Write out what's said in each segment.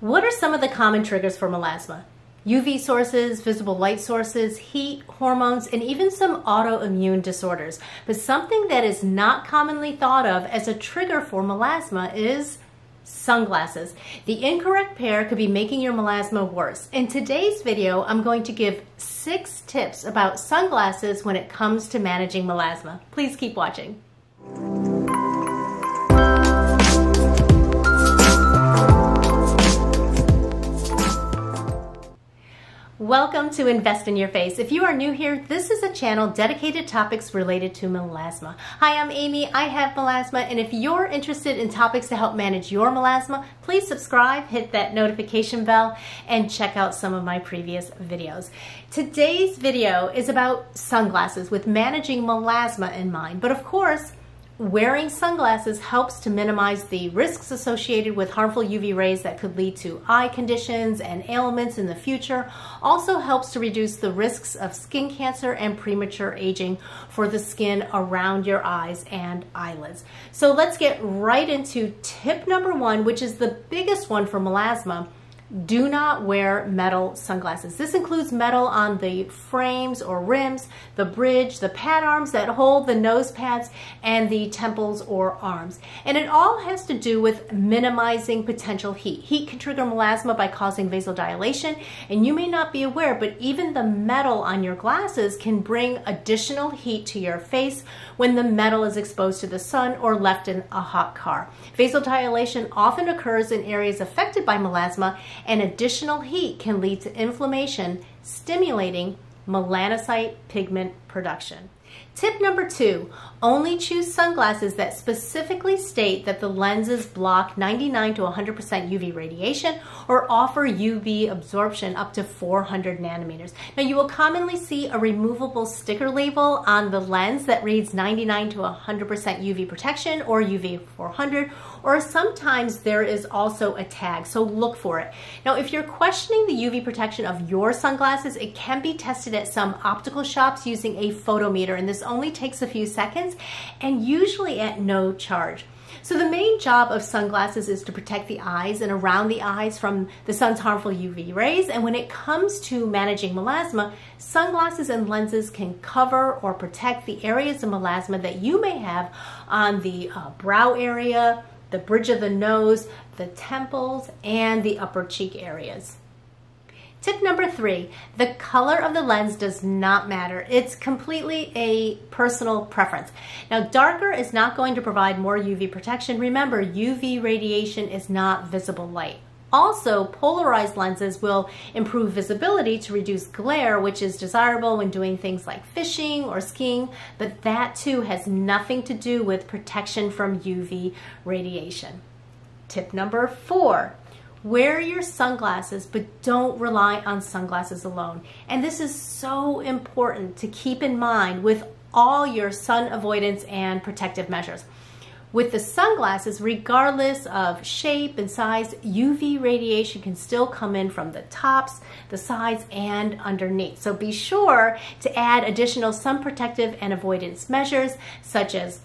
What are some of the common triggers for melasma? UV sources, visible light sources, heat, hormones, and even some autoimmune disorders. But something that is not commonly thought of as a trigger for melasma is sunglasses. The incorrect pair could be making your melasma worse. In today's video, I'm going to give 6 tips about sunglasses when it comes to managing melasma. Please keep watching. Welcome to Invest in Your Face. If you are new here, this is a channel dedicated to topics related to melasma. Hi, I'm Amy. I have melasma, and if you're interested in topics to help manage your melasma, please subscribe, hit that notification bell, and check out some of my previous videos. Today's video is about sunglasses with managing melasma in mind, but of course, wearing sunglasses helps to minimize the risks associated with harmful UV rays that could lead to eye conditions and ailments in the future. Also helps to reduce the risks of skin cancer and premature aging for the skin around your eyes and eyelids. So let's get right into tip number 1, which is the biggest one for melasma. Do not wear metal sunglasses. This includes metal on the frames or rims, the bridge, the pad arms that hold the nose pads, and the temples or arms. And it all has to do with minimizing potential heat. Heat can trigger melasma by causing vasodilation, and you may not be aware, but even the metal on your glasses can bring additional heat to your face when the metal is exposed to the sun or left in a hot car. Vasodilation often occurs in areas affected by melasma, and additional heat can lead to inflammation, stimulating melanocyte pigment production. Tip number 2, only choose sunglasses that specifically state that the lenses block 99 to 100% UV radiation or offer UV absorption up to 400 nanometers. Now, you will commonly see a removable sticker label on the lens that reads 99 to 100% UV protection or UV400, or sometimes there is also a tag, so look for it. Now, if you're questioning the UV protection of your sunglasses, it can be tested at some optical shops using a photometer, and this only takes a few seconds and usually at no charge. So the main job of sunglasses is to protect the eyes and around the eyes from the sun's harmful UV rays. And when it comes to managing melasma, sunglasses and lenses can cover or protect the areas of melasma that you may have on the brow area, the bridge of the nose, the temples, and the upper cheek areas. Tip number 3, the color of the lens does not matter. It's completely a personal preference. Now, darker is not going to provide more UV protection. Remember, UV radiation is not visible light. Also, polarized lenses will improve visibility to reduce glare, which is desirable when doing things like fishing or skiing, but that too has nothing to do with protection from UV radiation. Tip number 4. Wear your sunglasses, but don't rely on sunglasses alone. And this is so important to keep in mind with all your sun avoidance and protective measures. With the sunglasses, regardless of shape and size, UV radiation can still come in from the tops, the sides, and underneath. So be sure to add additional sun protective and avoidance measures, such as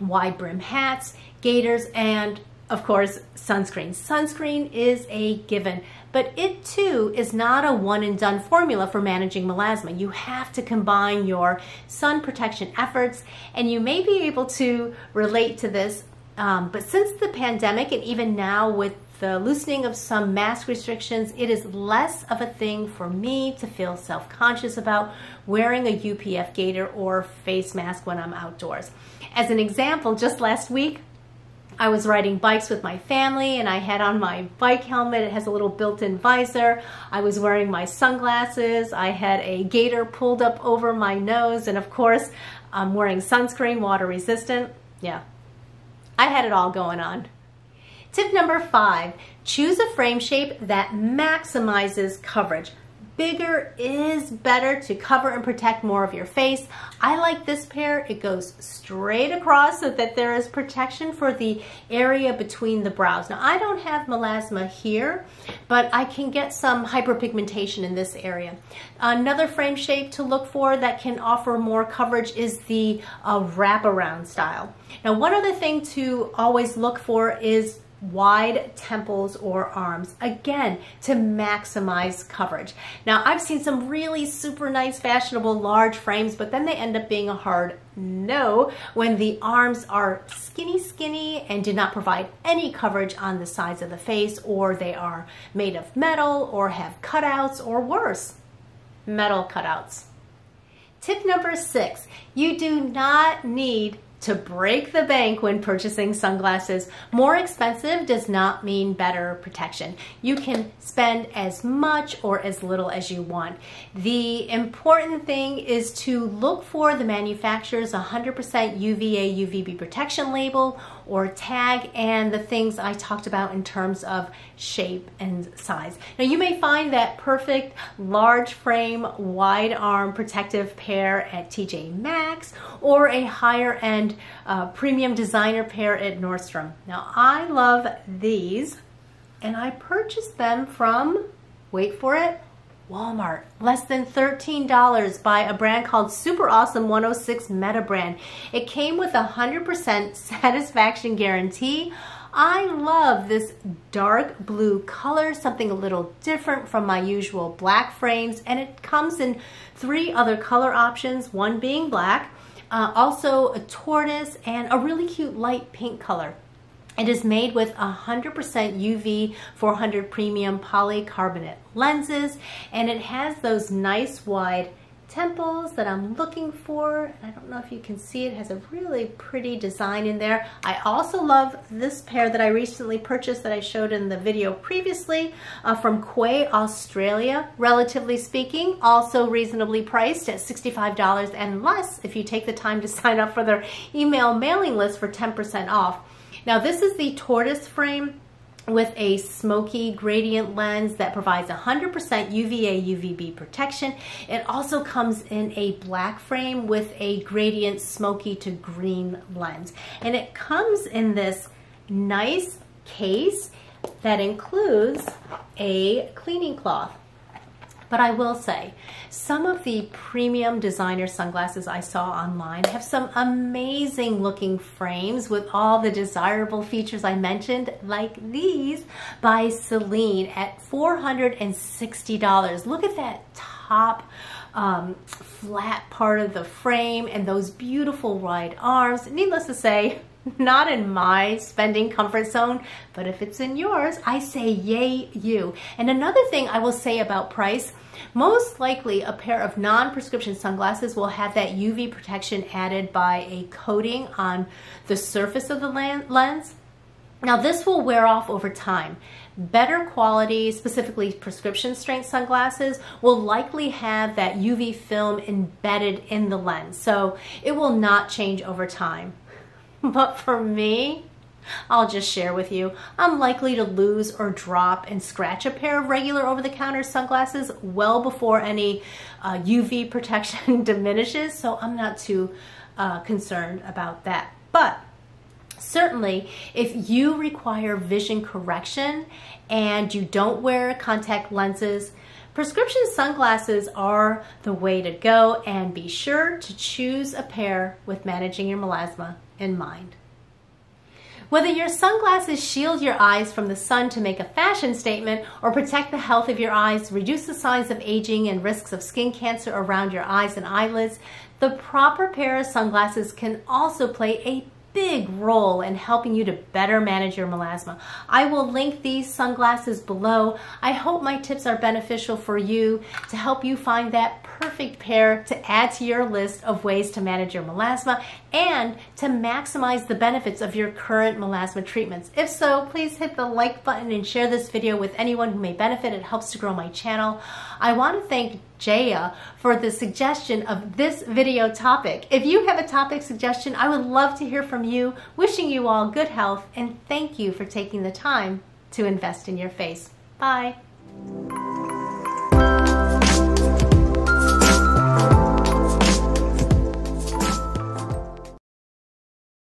wide brim hats, gaiters, and of course, sunscreen. Sunscreen is a given, but it too is not a one-and-done formula for managing melasma. You have to combine your sun protection efforts, and you may be able to relate to this, but since the pandemic and even now with the loosening of some mask restrictions, it is less of a thing for me to feel self-conscious about wearing a UPF gaiter or face mask when I'm outdoors. As an example, just last week, I was riding bikes with my family and I had on my bike helmet. It has a little built-in visor. I was wearing my sunglasses. I had a gaiter pulled up over my nose, and of course I'm wearing sunscreen, water resistant. Yeah, I had it all going on. Tip number 5, choose a frame shape that maximizes coverage. Bigger is better to cover and protect more of your face. I like this pair. It goes straight across so that there is protection for the area between the brows. Now, I don't have melasma here, but I can get some hyperpigmentation in this area. Another frame shape to look for that can offer more coverage is the wraparound style. Now, one other thing to always look for is wide temples or arms, again, to maximize coverage. Now, I've seen some really super nice, fashionable, large frames, but then they end up being a hard no when the arms are skinny and do not provide any coverage on the sides of the face, or they are made of metal or have cutouts, or worse, metal cutouts. Tip number 6, you do not need to break the bank when purchasing sunglasses. More expensive does not mean better protection. You can spend as much or as little as you want. The important thing is to look for the manufacturer's 100% UVA, UVB protection label or tag, and the things I talked about in terms of shape and size. Now, you may find that perfect large frame, wide arm protective pair at TJ Maxx or a higher end premium designer pair at Nordstrom. Now, I love these, and I purchased them from, wait for it, Walmart. Less than $13 by a brand called Super Awesome 106 Meta Brand. It came with a 100% satisfaction guarantee. I love this dark blue color, something a little different from my usual black frames, and it comes in 3 other color options, one being black. Also a tortoise and a really cute light pink color. It is made with 100% UV400 premium polycarbonate lenses, and it has those nice wide temples that I'm looking for. I don't know if you can see, it has a really pretty design in there. I also love this pair that I recently purchased that I showed in the video previously from Quay Australia. Relatively speaking, also reasonably priced at $65 and less if you take the time to sign up for their email mailing list for 10% off. Now, this is the tortoise frame with a smoky gradient lens that provides 100% UVA UVB protection. It also comes in a black frame with a gradient smoky to green lens. And it comes in this nice case that includes a cleaning cloth. But I will say, some of the premium designer sunglasses I saw online have some amazing looking frames with all the desirable features I mentioned, like these by Celine at $460. Look at that top flat part of the frame and those beautiful wide arms. Needless to say, not in my spending comfort zone, but if it's in yours, I say yay you. And another thing I will say about price, most likely a pair of non-prescription sunglasses will have that UV protection added by a coating on the surface of the lens. Now, this will wear off over time. Better quality, specifically prescription strength sunglasses, will likely have that UV film embedded in the lens, so it will not change over time. But for me, I'll just share with you, I'm likely to lose or drop and scratch a pair of regular over-the-counter sunglasses well before any UV protection diminishes, so I'm not too concerned about that. But certainly, if you require vision correction and you don't wear contact lenses, prescription sunglasses are the way to go, and be sure to choose a pair with managing your melasma in mind. Whether your sunglasses shield your eyes from the sun to make a fashion statement or protect the health of your eyes, reduce the signs of aging and risks of skin cancer around your eyes and eyelids, the proper pair of sunglasses can also play a big role in helping you to better manage your melasma. I will link these sunglasses below. I hope my tips are beneficial for you to help you find that perfect pair to add to your list of ways to manage your melasma and to maximize the benefits of your current melasma treatments. If so, please hit the like button and share this video with anyone who may benefit. It helps to grow my channel. I want to thank Jaya for the suggestion of this video topic. If you have a topic suggestion, I would love to hear from you. Wishing you all good health, and thank you for taking the time to invest in your face. Bye.